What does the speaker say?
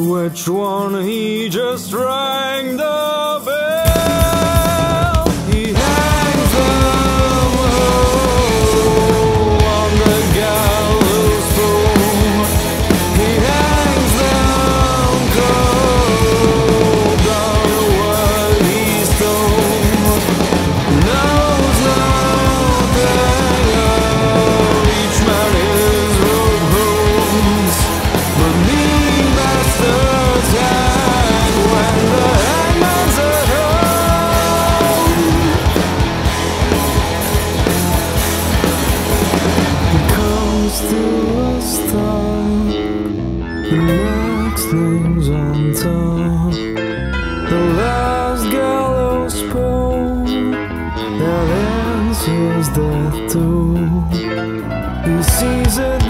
which one he just rang the bell. He hangs them all on the gallows pole. He hangs them cold on the world he stole. Knows nothing of each man his own rules, but mean bastards hang when the hangman's at home. Comes to a stop, the next name's on top, the last gallows pole that ends his death too. He sees it